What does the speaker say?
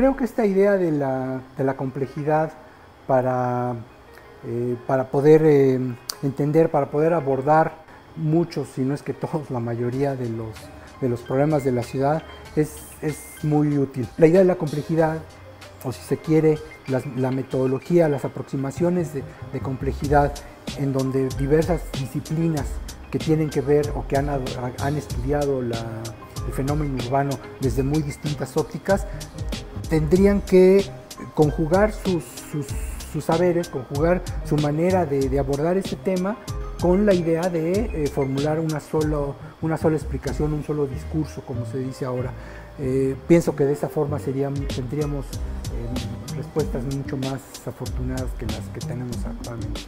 Creo que esta idea de la complejidad para poder entender, para poder abordar muchos, si no es que todos, la mayoría de los problemas de la ciudad es muy útil. La idea de la complejidad, o si se quiere, la metodología, las aproximaciones de complejidad, en donde diversas disciplinas que tienen que ver o que han estudiado el fenómeno urbano desde muy distintas ópticas, tendrían que conjugar sus saberes, conjugar su manera de abordar este tema con la idea de formular una sola explicación, un solo discurso, como se dice ahora. Pienso que de esa forma tendríamos respuestas mucho más afortunadas que las que tenemos actualmente.